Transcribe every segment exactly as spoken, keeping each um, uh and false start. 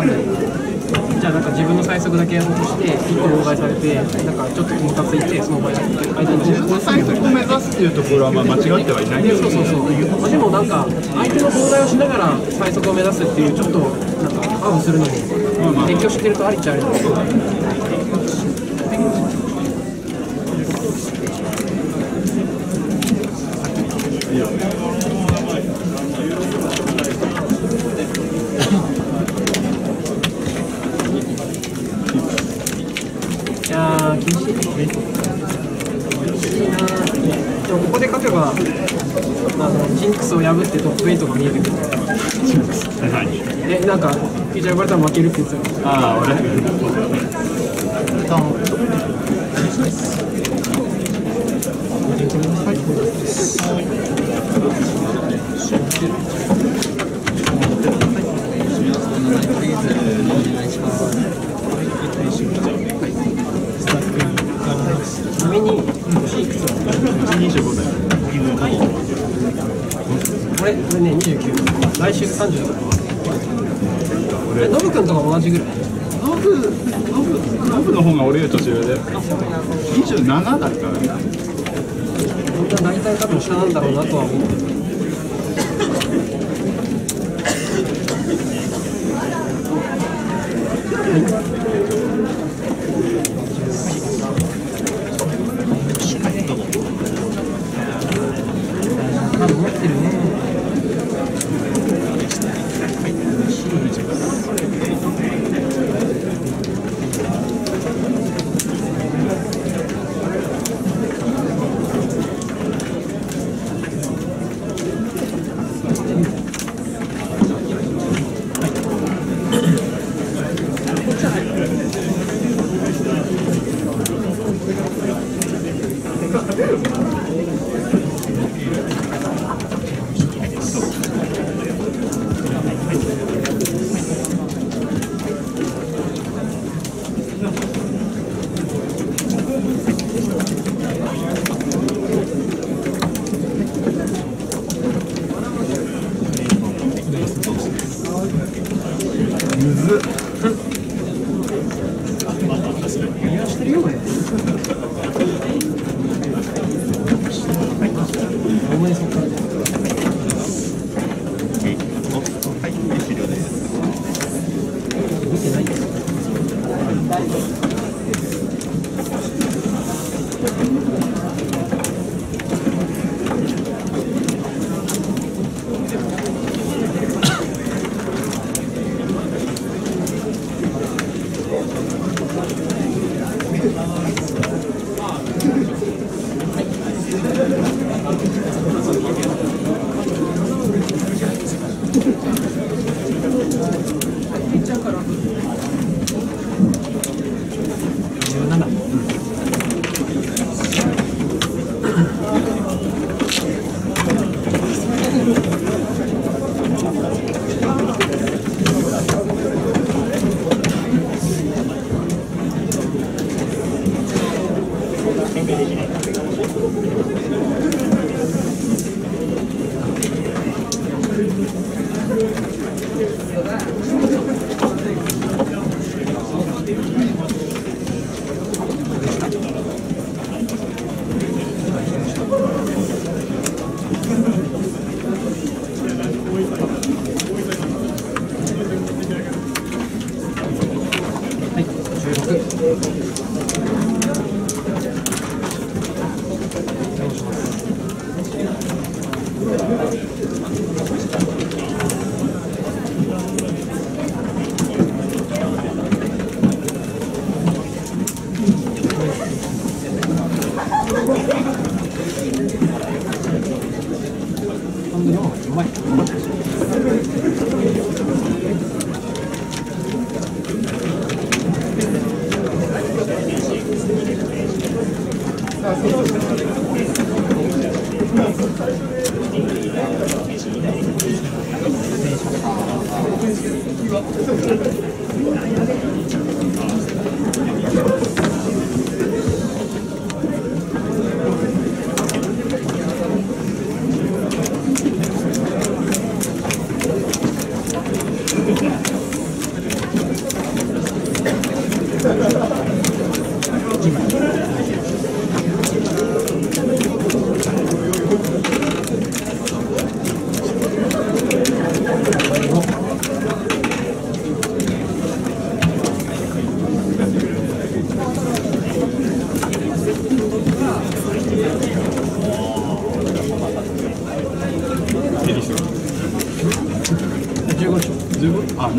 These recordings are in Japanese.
あったり、じゃあなんか自分の最速だけやろうとして一個妨害されて、なんかちょっともたついてその場合だけ相手の自分の最速を目指すっていうところはまあ間違ってはいないけど、そうそうそう。でもなんか相手の妨害をしながら最速を目指すっていうちょっとなんかアウトするのも勉強してるとありっちゃありなんですけど。破ってトップエイトが見えるけど、え、なんかフィーチャー呼ばれたら負けるって言ってたの。ああ、俺ちなみに星いくつだ？これ、これね、にじゅうきゅう、来週さんじゅうだから。ノブ君とか同じぐらい。ノブ、ノブ、ノブの方が俺より年上で。にじゅうななだからね。みんな大体多分下なんだろうなとは思う。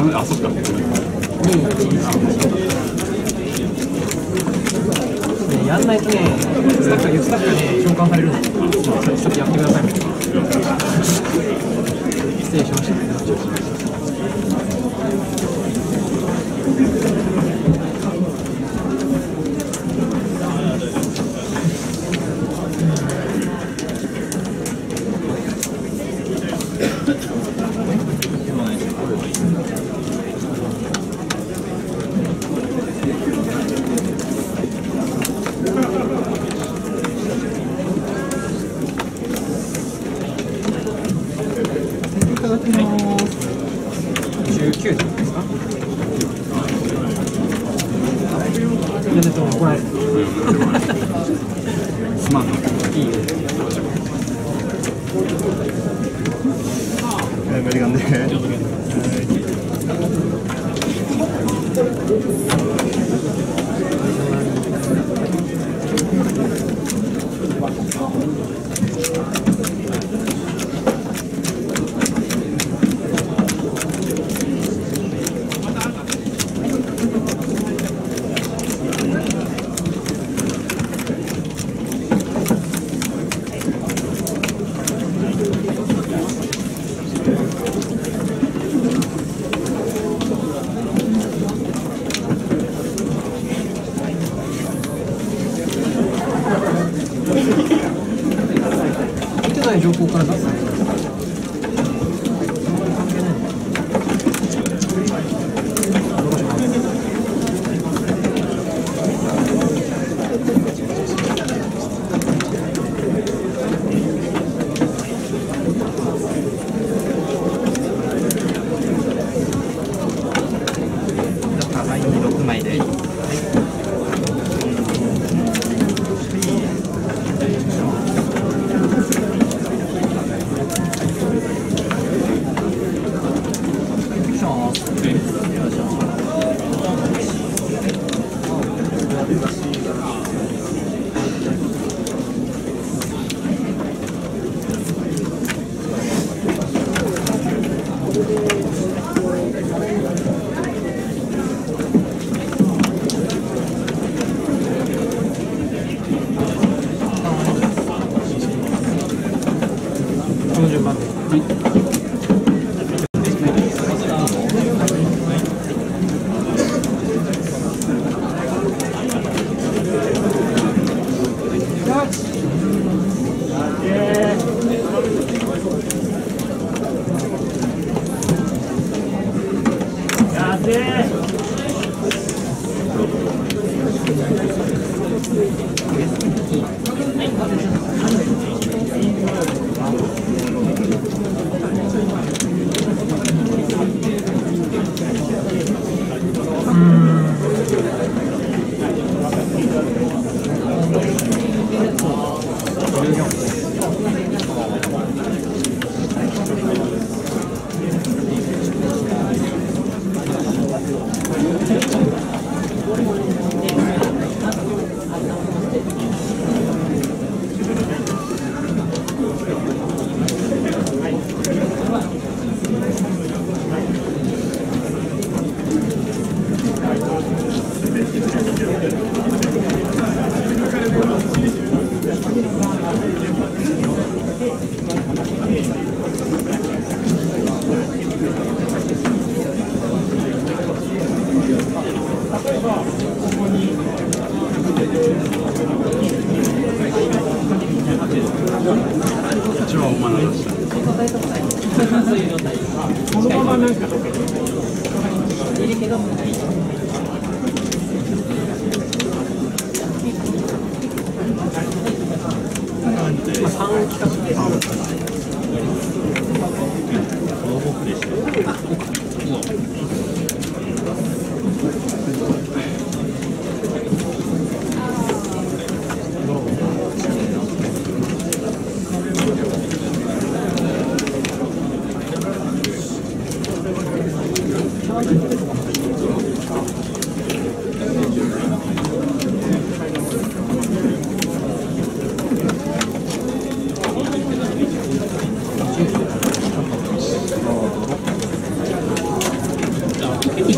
あ、そっか。やんないとね、なんか言ったらね、召喚されるの。ちょっとやってください。失礼しま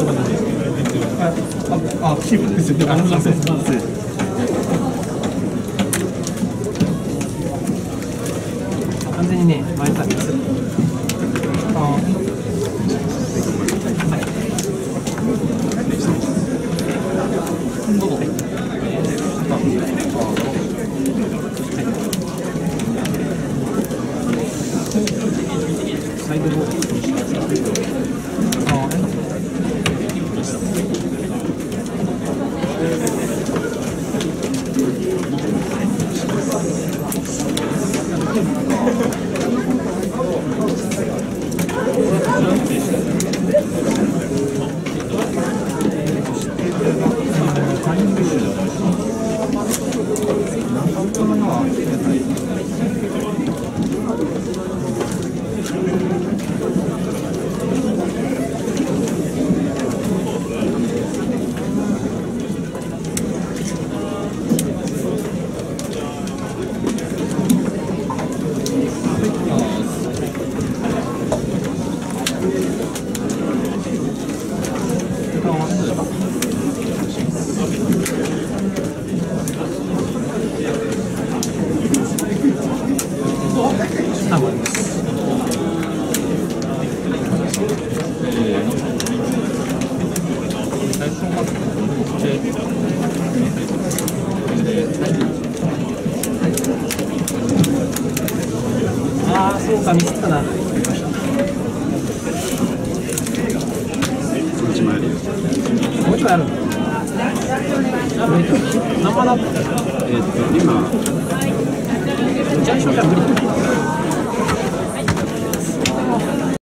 あ、キープですよね。完全にね、前さびです。サイドボール。えっと今。